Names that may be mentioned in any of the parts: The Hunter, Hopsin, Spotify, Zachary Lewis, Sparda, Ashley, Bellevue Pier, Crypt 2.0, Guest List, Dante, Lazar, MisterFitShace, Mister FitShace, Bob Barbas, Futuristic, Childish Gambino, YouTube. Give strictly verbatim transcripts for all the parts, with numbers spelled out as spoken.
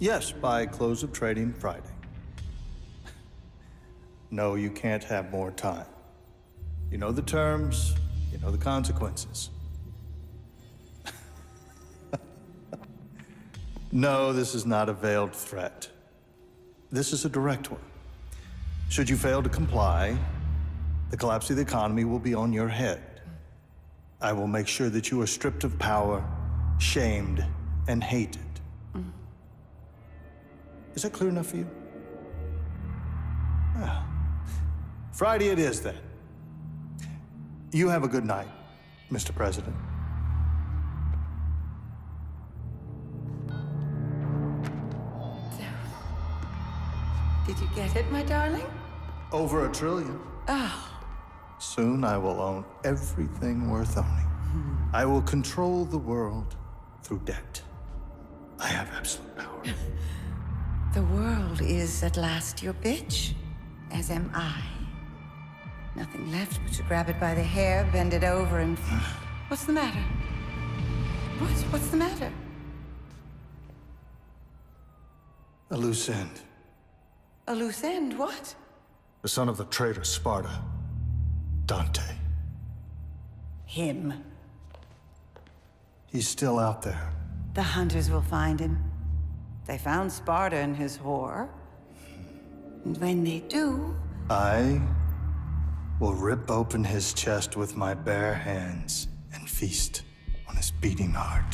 Yes, by close of trading Friday. No, you can't have more time. You know the terms, you know the consequences. No, this is not a veiled threat. This is a direct one. Should you fail to comply, the collapse of the economy will be on your head. I will make sure that you are stripped of power, shamed, and hated. Mm. Is that clear enough for you? Ah. Friday it is, then. You have a good night, Mister President. Did you get it, my darling? Over a trillion. Oh. Soon I will own everything worth owning. Hmm. I will control the world through debt. I have absolute power. The world is at last your bitch, as am I. Nothing left but to grab it by the hair, bend it over, and... What's the matter? What? What's the matter? A loose end. A loose end? What? The son of the traitor Sparda, Dante. Him. He's still out there. The hunters will find him. They found Sparda and his whore. And when they do... I will rip open his chest with my bare hands and feast on his beating heart.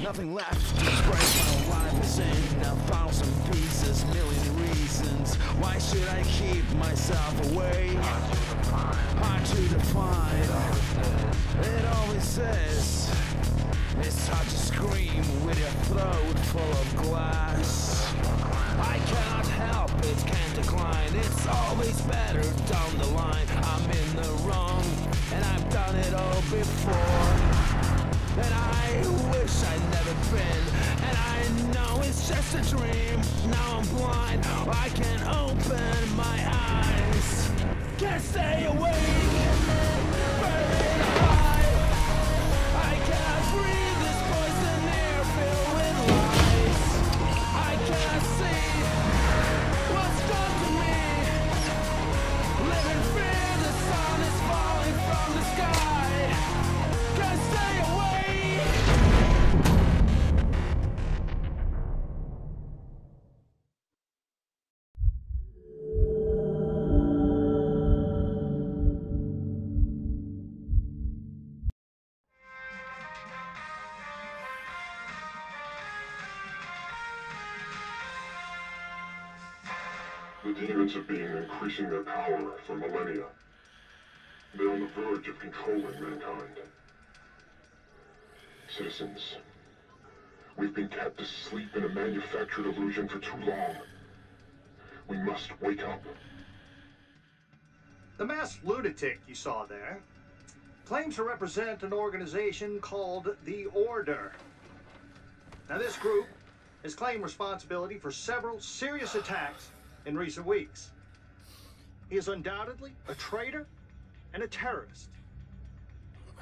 Nothing left, just break my life is in now thousand pieces, million reasons. Why should I keep myself away? Hard to define. It always is. It's hard to scream with your throat full of glass. I cannot help it, can't decline. It's always better down the line. I'm in the wrong, and I've done it all before. And I wish I'd never been. And I know it's just a dream. Now I'm blind. I can't open my eyes. Can't stay awake. Burning alive. I can't breathe this poison air filled with lies. I can't see what's done to me. Living fear. The sun is falling from the sky. Can't stay awake. The demons have been increasing their power for millennia. They're on the verge of controlling mankind. Citizens, we've been kept asleep in a manufactured illusion for too long. We must wake up. The masked lunatic you saw there claims to represent an organization called the Order. Now this group has claimed responsibility for several serious attacks in recent weeks. He is undoubtedly a traitor and a terrorist.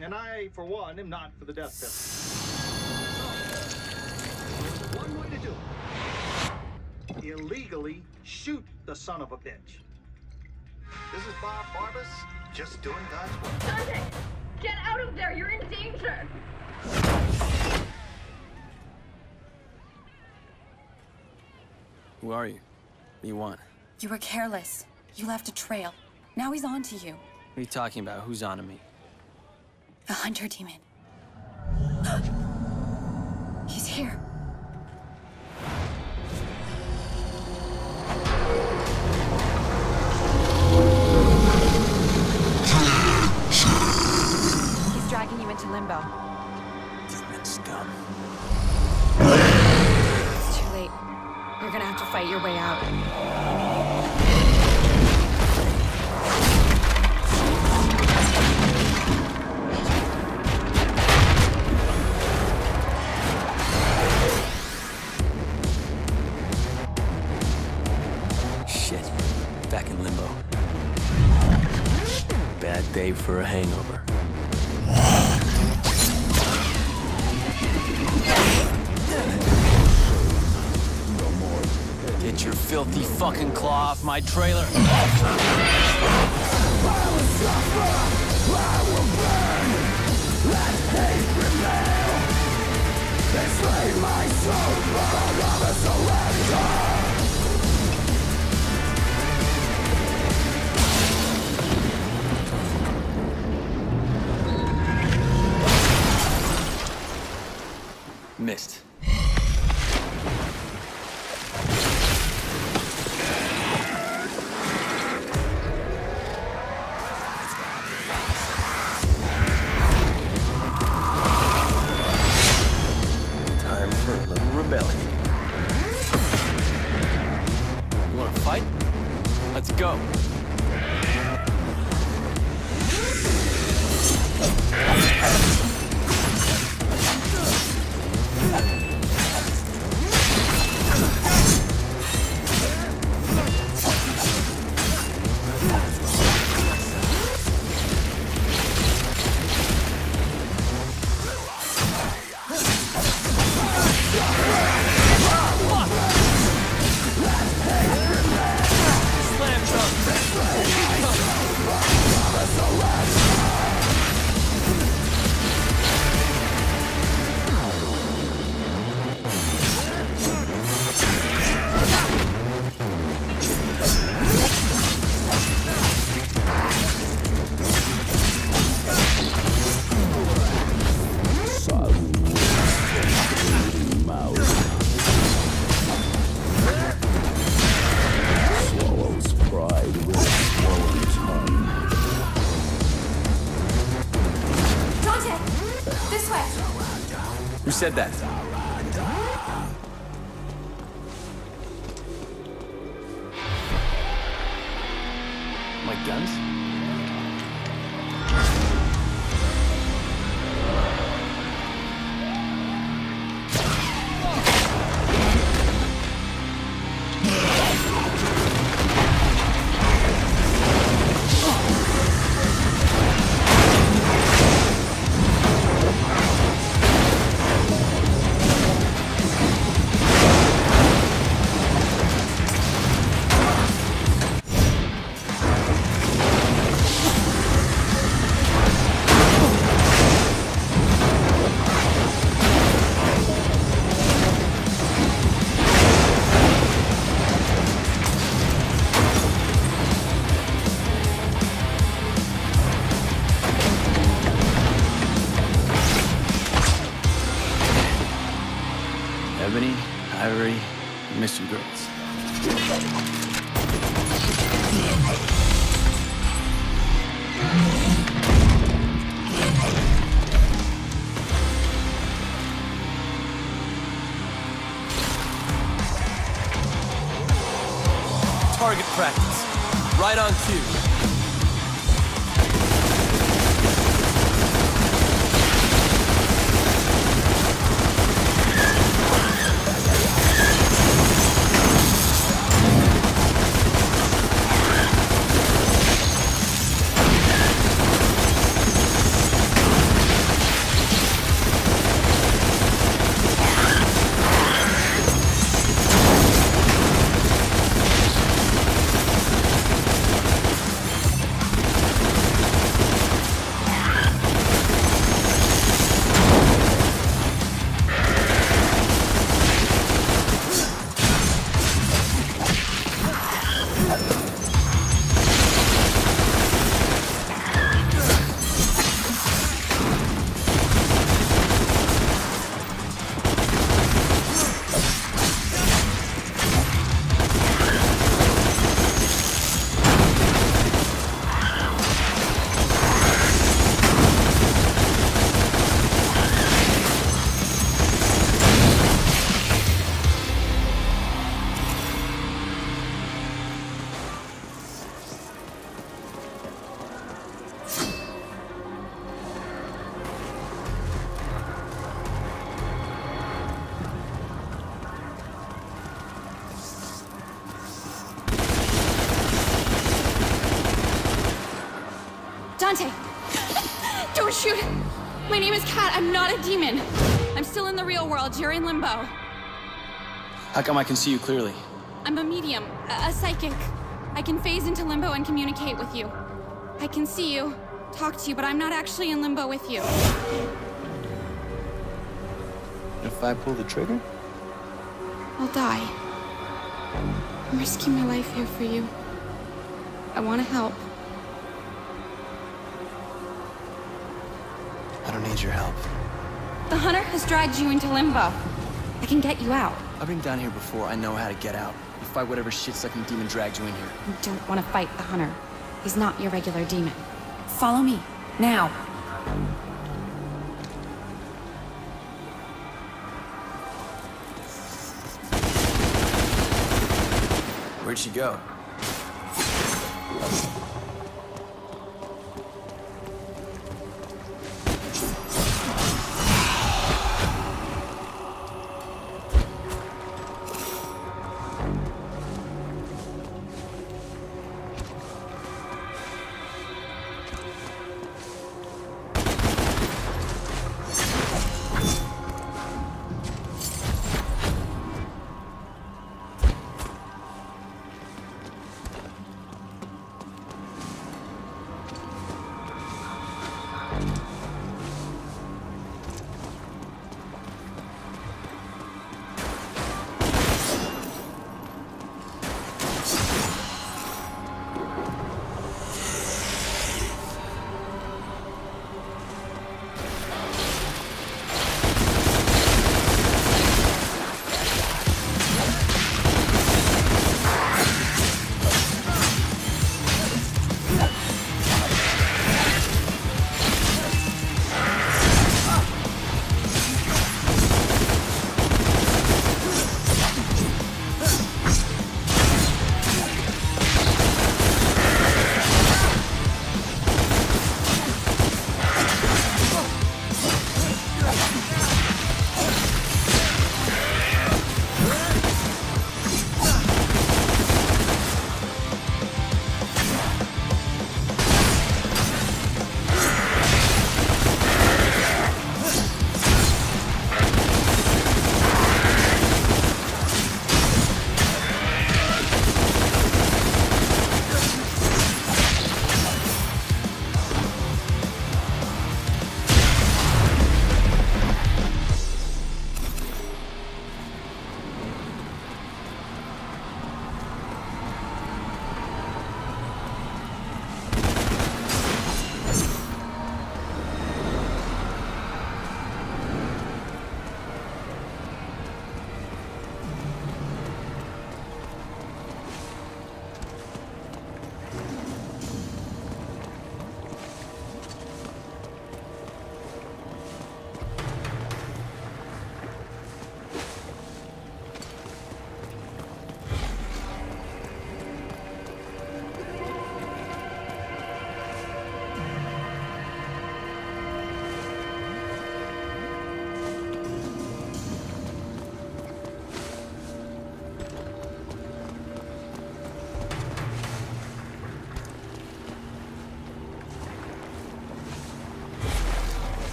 And I, for one, am not for the death penalty. So, there's one way to do it. Illegally shoot the son of a bitch. This is Bob Barbas, just doing God's work. Dante! Get out of there! You're in danger! Who are you? What do you want? You were careless. You left a trail. Now he's on to you. What are you talking about? Who's on to me? The hunter demon. He's here. He's dragging you into limbo. Human scum. It's too late. You're gonna have to fight your way out. Day for a hangover. No more. Get your filthy fucking claw off my trailer. I will suffer. I will burn. Let hate prevail. They slay my soul, but I'll never surrender. Missed. Time for a little rebellion. You want to fight? Let's go. Who said that? My guns? Ebony, Ivory, miss you girls. Target practice. Right on cue. Dante! Don't shoot! My name is Kat. I'm not a demon. I'm still in the real world. You're in limbo. How come I can see you clearly? I'm a medium, a, a psychic. I can phase into limbo and communicate with you. I can see you, talk to you, but I'm not actually in limbo with you. If I pull the trigger? I'll die. I'm risking my life here for you. I want to help. I don't need your help. The hunter has dragged you into limbo. I can get you out. I've been down here before. I know how to get out. You fight whatever shit-sucking demon dragged you in here. You don't want to fight the hunter. He's not your regular demon. Follow me. Now. Where'd she go?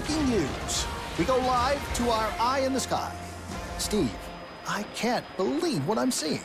breaking news. We go live to our eye in the sky. Steve, I can't believe what I'm seeing.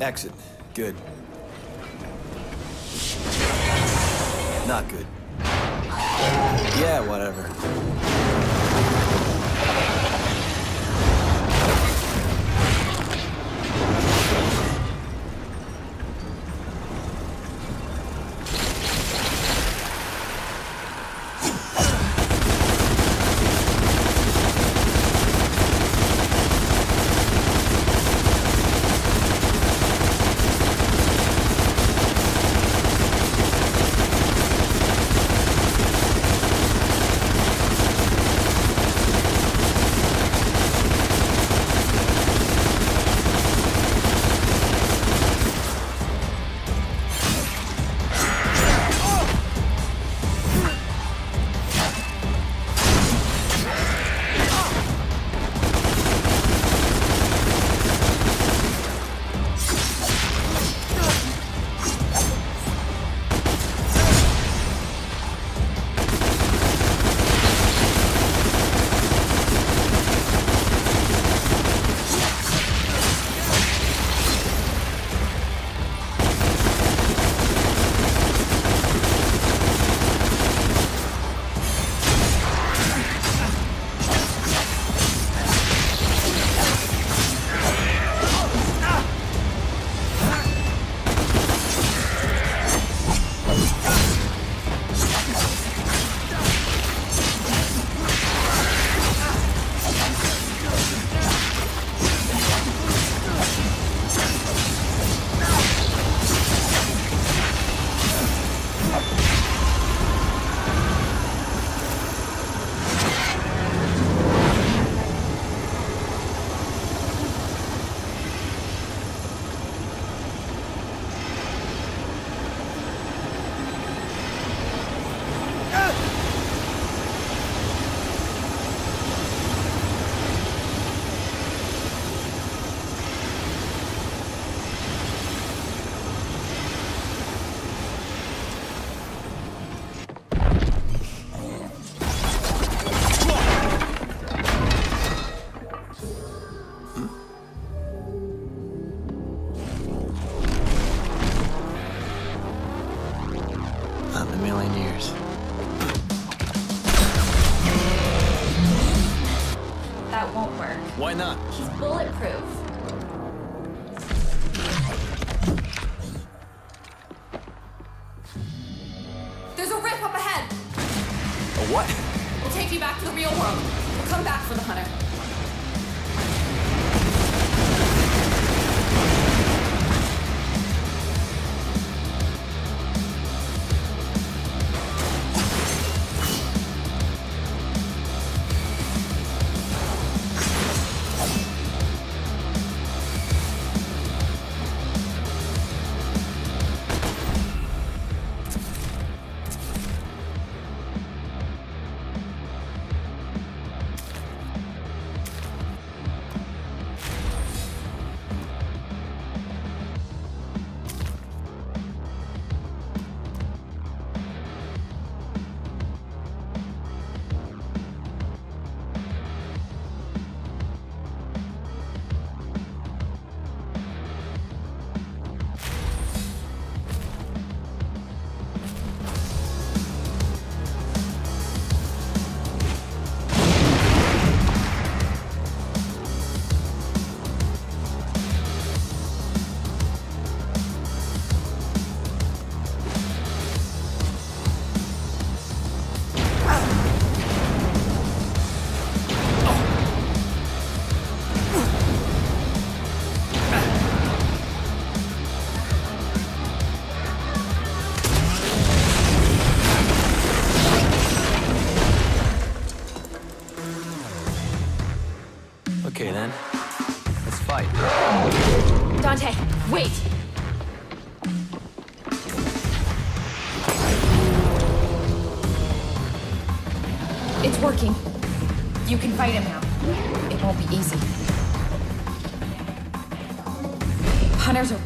Exit. Good. Not good. Yeah, whatever.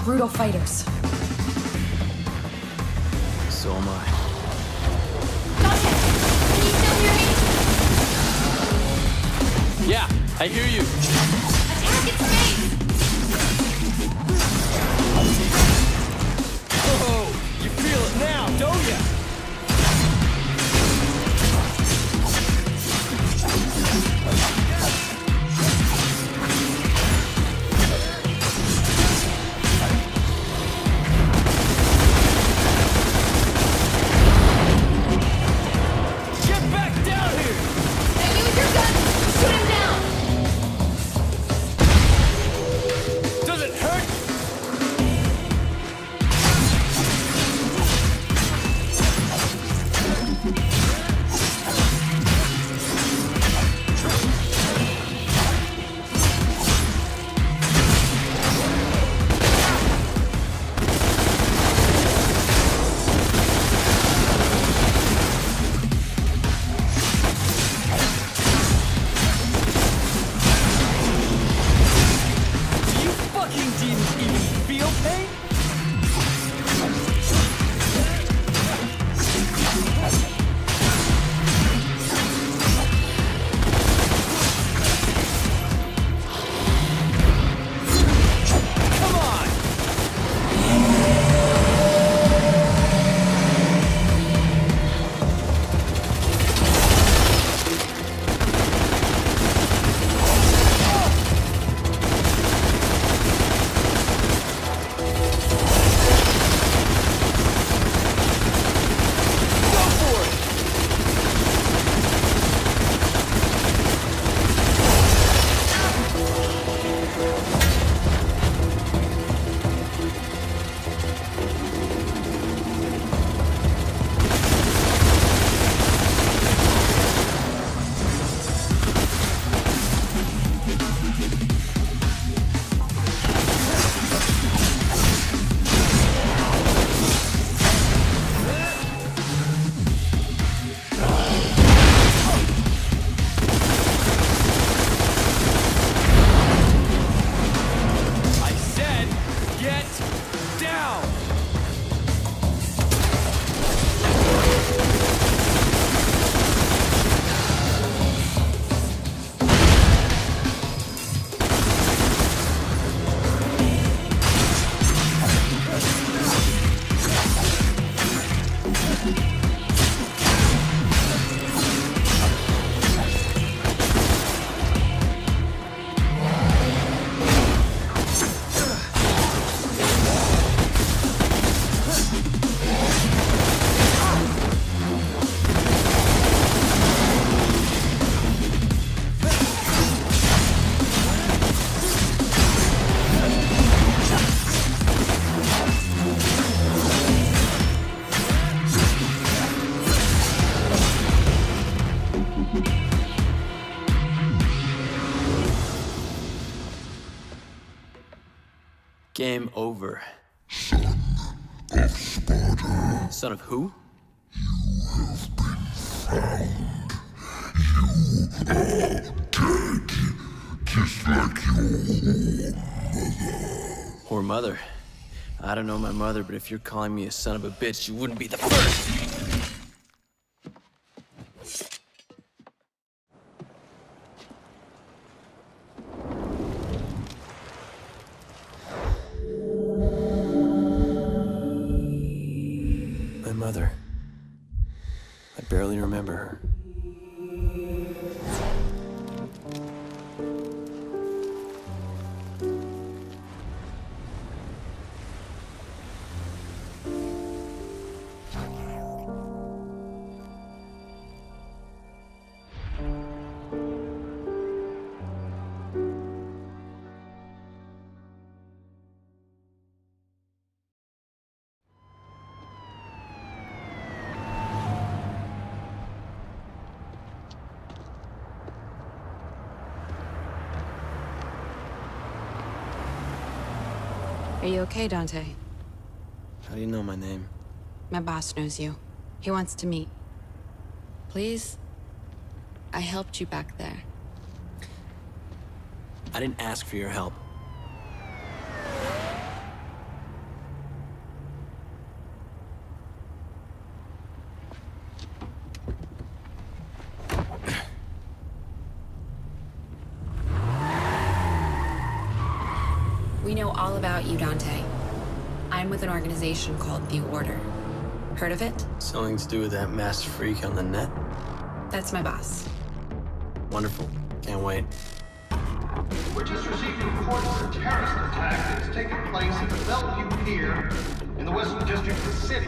Brutal fighters. So am I. Dante, can you still hear me? Yeah, I hear you. Attack in space! down! Game over. Son of Sparda. Son of who? You have been found. You are dead. Just like your mother. Poor mother. I don't know my mother, but if you're calling me a son of a bitch, you wouldn't be the first. Mother. I barely remember her. Are you okay, Dante? How do you know my name? My boss knows you. He wants to meet. Please? I helped you back there. I didn't ask for your help. We know all about you, Dante. I'm with an organization called The Order. Heard of it? Something to do with that masked freak on the net? That's my boss. Wonderful. Can't wait. We're just receiving reports of a terrorist attack that's taken place at the Bellevue Pier in the Western District of the city.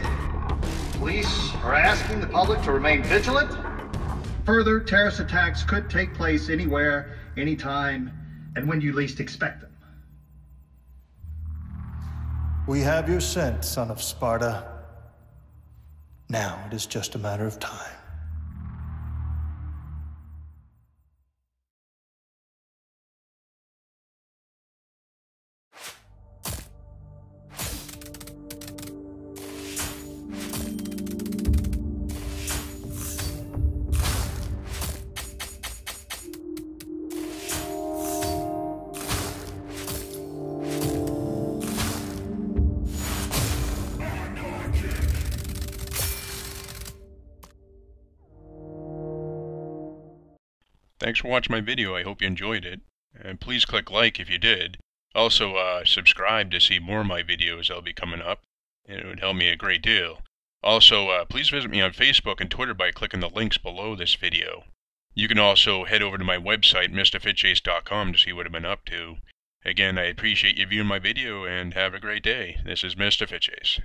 Police are asking the public to remain vigilant. Further, terrorist attacks could take place anywhere, anytime, and when you least expect them. We have your scent, son of Sparda. Now it is just a matter of time. Thanks for watching my video, I hope you enjoyed it, and please click like if you did. Also, uh, subscribe to see more of my videos that'll be coming up, and it would help me a great deal. Also, uh, please visit me on Facebook and Twitter by clicking the links below this video. You can also head over to my website, Mister Fit Shace dot com, to see what I've been up to. Again, I appreciate you viewing my video, and have a great day. This is Mister Fit Shace.